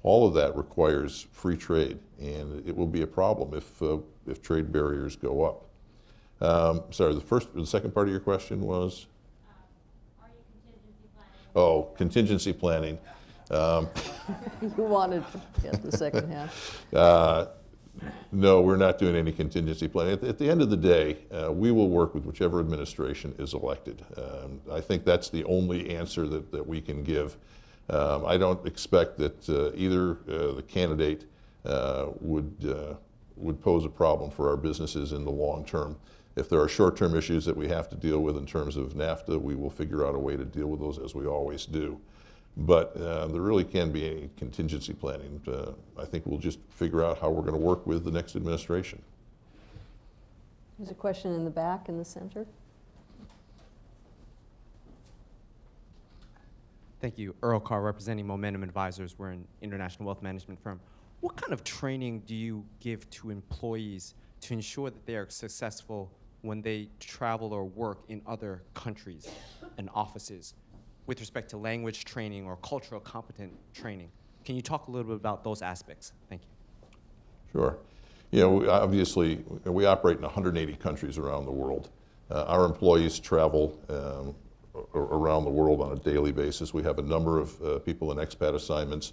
All of that requires free trade, and it will be a problem if trade barriers go up. Sorry, the second part of your question was? Are you contingency planning? Oh, contingency planning. You wanted to get the second half. No, we're not doing any contingency planning. At the end of the day, we will work with whichever administration is elected. I think that's the only answer that we can give. I don't expect that either the candidate would pose a problem for our businesses in the long term. If there are short-term issues that we have to deal with in terms of NAFTA, we will figure out a way to deal with those as we always do. But there really can be any contingency planning. I think we'll just figure out how we're going to work with the next administration. There's a question in the back, in the center. Thank you. Earl Carr, representing Momentum Advisors. We're an international wealth management firm. What kind of training do you give to employees to ensure that they are successful when they travel or work in other countries and offices, with respect to language training or cultural competent training? Can you talk a little bit about those aspects? Thank you. Sure. You know, obviously, we operate in 180 countries around the world. Our employees travel around the world on a daily basis. We have a number of people in expat assignments,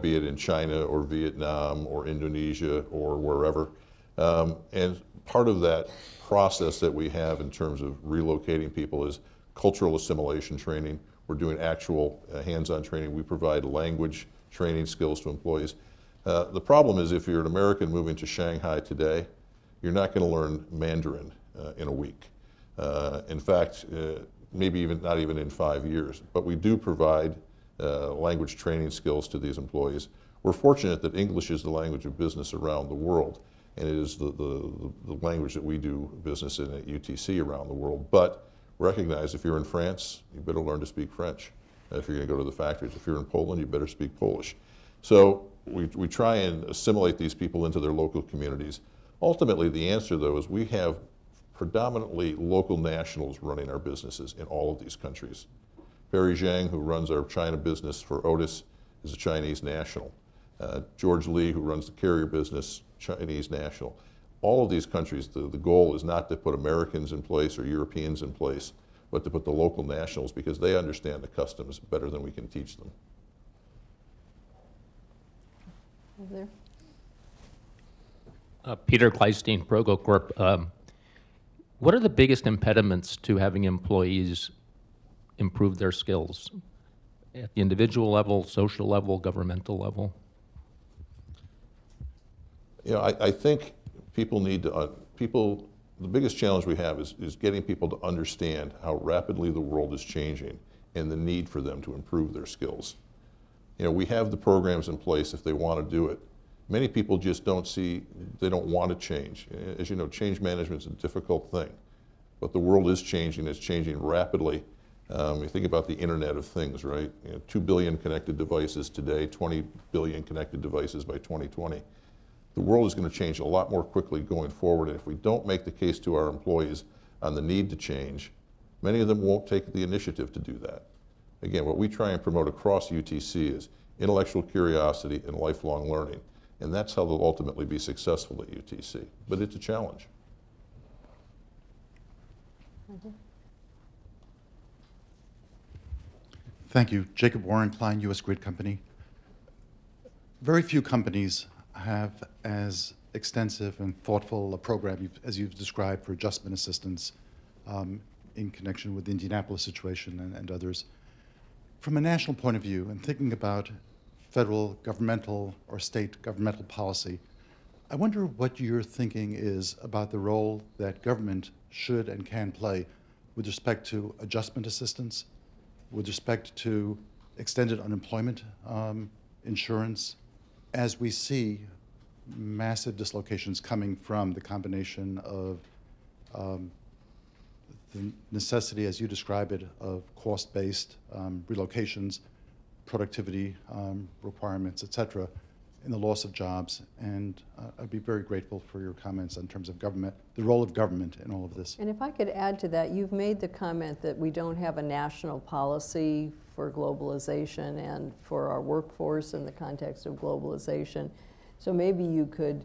be it in China or Vietnam or Indonesia or wherever. And part of that process that we have in terms of relocating people is cultural assimilation training. We're doing actual hands-on training. We provide language training skills to employees. The problem is, if you're an American moving to Shanghai today, you're not going to learn Mandarin in a week. In fact, maybe even not even in 5 years. But we do provide language training skills to these employees. We're fortunate that English is the language of business around the world, and it is the language that we do business in at UTC around the world. But recognize, if you're in France, you better learn to speak French. If you're going to go to the factories, if you're in Poland, you better speak Polish. So we try and assimilate these people into their local communities. Ultimately, the answer, though, is we have predominantly local nationals running our businesses in all of these countries. Barry Zhang, who runs our China business for Otis, is a Chinese national. George Lee, who runs the Carrier business, Chinese national. All of these countries, the goal is not to put Americans in place or Europeans in place, but to put the local nationals, because they understand the customs better than we can teach them. Over there. Peter Kleistein, Progo Corp. What are the biggest impediments to having employees improve their skills at the individual level, social level, governmental level? You know, I think people need to, the biggest challenge we have is getting people to understand how rapidly the world is changing and the need for them to improve their skills. You know, we have the programs in place if they want to do it. Many people just don't see, they don't want to change. As you know, change management is a difficult thing, but the world is changing, it's changing rapidly. You think about the Internet of Things, right? You know, 2 billion connected devices today, 20 billion connected devices by 2020. The world is going to change a lot more quickly going forward, and if we don't make the case to our employees on the need to change, many of them won't take the initiative to do that. Again, what we try and promote across UTC is intellectual curiosity and lifelong learning, and that's how they'll ultimately be successful at UTC. But it's a challenge. Mm-hmm. Thank you. Jacob Warren Klein, U.S. Grid Company. Very few companies have as extensive and thoughtful a program as you've described for adjustment assistance in connection with the Indianapolis situation and others. From a national point of view, and thinking about federal governmental or state governmental policy, I wonder what your thinking is about the role that government should and can play with respect to adjustment assistance, with respect to extended unemployment insurance, as we see massive dislocations coming from the combination of the necessity, as you describe it, of cost-based relocations, productivity requirements, et cetera, and the loss of jobs. And I'd be very grateful for your comments in terms of government, the role of government in all of this. And if I could add to that, you've made the comment that we don't have a national policy for globalization and for our workforce in the context of globalization. So maybe you could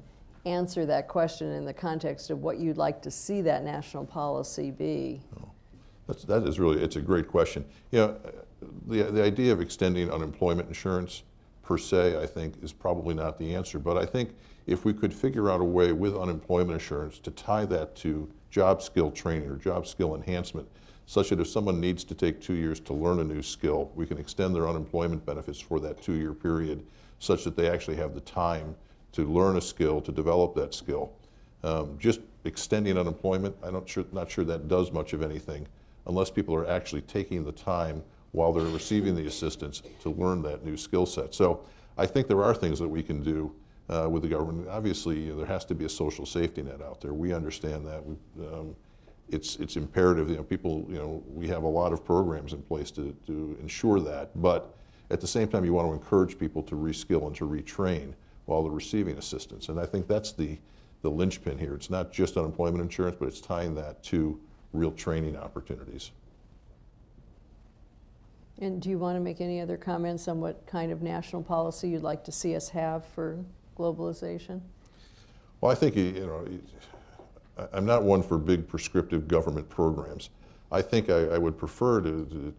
answer that question in the context of what you'd like to see that national policy be? Oh, that is really, it's a great question. You know, the idea of extending unemployment insurance per se, I think, is probably not the answer. But I think if we could figure out a way with unemployment insurance to tie that to job skill training or job skill enhancement, such that if someone needs to take 2 years to learn a new skill, we can extend their unemployment benefits for that 2-year period, such that they actually have the time to learn a skill, to develop that skill. Just extending unemployment, I'm not sure that does much of anything, unless people are actually taking the time while they're receiving the assistance to learn that new skill set. So I think there are things that we can do with the government. Obviously, you know, there has to be a social safety net out there. We understand that. It's imperative. You know, people, you know, we have a lot of programs in place to ensure that. But at the same time, you want to encourage people to reskill and to retrain while they're receiving assistance. And I think that's the linchpin here. It's not just unemployment insurance, but it's tying that to real training opportunities. And do you want to make any other comments on what kind of national policy you'd like to see us have for globalization? Well, I think, you know, I'm not one for big prescriptive government programs. I think I would prefer to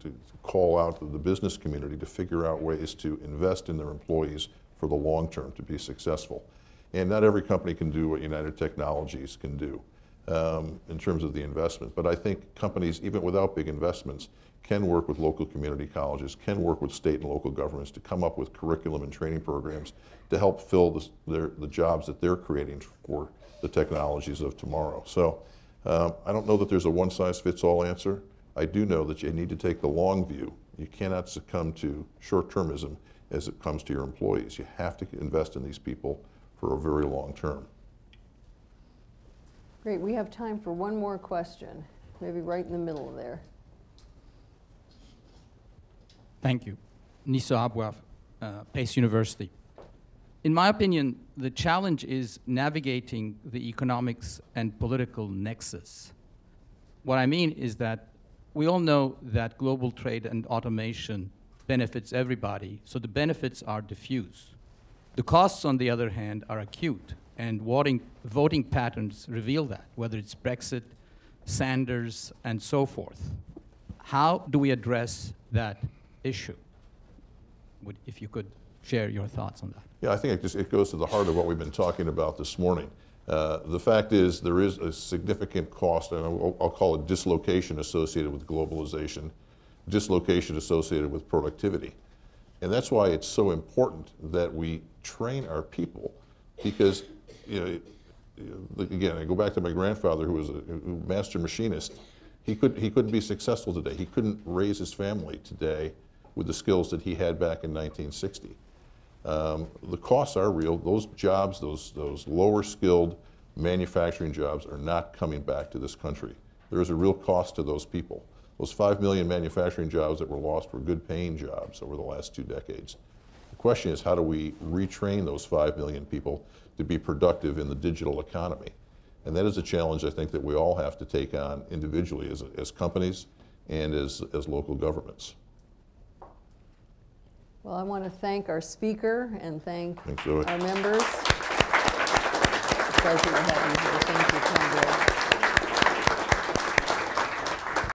call out to the business community to figure out ways to invest in their employees for the long term to be successful. And not every company can do what United Technologies can do in terms of the investment. But I think companies, even without big investments, can work with local community colleges, can work with state and local governments to come up with curriculum and training programs to help fill the jobs that they're creating for the technologies of tomorrow. So I don't know that there's a one-size-fits-all answer. I do know that you need to take the long view. You cannot succumb to short-termism as it comes to your employees. You have to invest in these people for a very long term. Great, we have time for one more question, maybe right in the middle there. Thank you. Nisa Abouaf, Pace University. In my opinion, the challenge is navigating the economics and political nexus. What I mean is that we all know that global trade and automation benefits everybody, so the benefits are diffuse. The costs, on the other hand, are acute, and voting patterns reveal that, whether it's Brexit, Sanders, and so forth. How do we address that issue? If you could share your thoughts on that. Yeah, I think it goes to the heart of what we've been talking about this morning. The fact is there is a significant cost, and I'll call it dislocation associated with globalization, dislocation associated with productivity. And that's why it's so important that we train our people, because, you know, again, I go back to my grandfather, who was a master machinist. He couldn't be successful today. He couldn't raise his family today with the skills that he had back in 1960. The costs are real. Those jobs, those lower skilled manufacturing jobs are not coming back to this country. There is a real cost to those people. Those 5 million manufacturing jobs that were lost were good paying jobs over the last 2 decades. The question is, how do we retrain those 5 million people to be productive in the digital economy? And that is a challenge, I think, that we all have to take on individually as companies and as local governments. Well, I want to thank our speaker and thank our members. It's a pleasure to have you here.